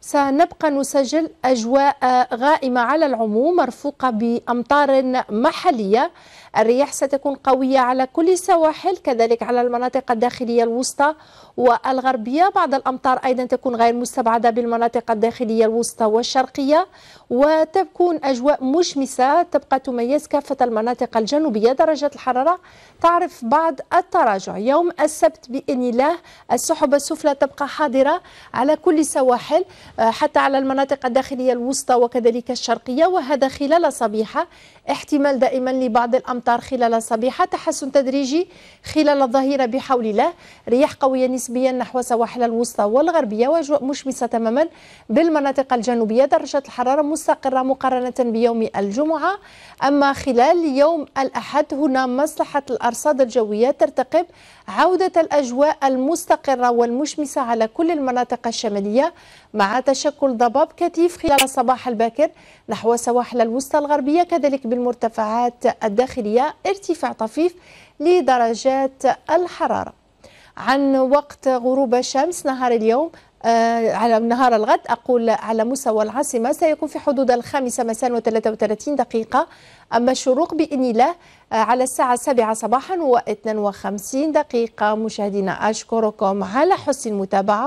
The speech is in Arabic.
سنبقى نسجل أجواء غائمة على العموم مرفوقة بأمطار محلية. الرياح ستكون قوية على كل السواحل، كذلك على المناطق الداخلية الوسطى والغربية. بعض الأمطار أيضا تكون غير مستبعدة بالمناطق الداخلية الوسطى والشرقية، وتكون أجواء مشمسة تبقى تميز كافة المناطق الجنوبية. درجة الحرارة تعرف بعض التراجع. يوم السبت بإذن الله السحب السفلى تبقى حاضرة على كل السواحل حتى على المناطق الداخلية الوسطى وكذلك الشرقية، وهذا خلال صبيحة. احتمال دائما لبعض الأمطار خلال صبيحة، تحسن تدريجي خلال الظهيرة بحول الله. رياح قوية نسبيا نحو سواحل الوسطى والغربية، وأجواء مشمسة تماما بالمناطق الجنوبية. درجة الحرارة مستقرة مقارنة بيوم الجمعة. أما خلال يوم الأحد هنا مصلحة الأرصاد الجوية ترتقب عودة الأجواء المستقرة والمشمسة على كل المناطق الشمالية، مع تشكل ضباب كثيف خلال الصباح الباكر نحو سواحل الوسطى الغربية، كذلك بالمرتفعات الداخلية ارتفاع طفيف لدرجات الحرارة. عن وقت غروب الشمس نهار اليوم على نهار الغد أقول على مستوى العاصمة سيكون في حدود 5:33، أما الشروق بإذن الله على الساعة 7:52. مشاهدينا أشكركم على حسن المتابعة.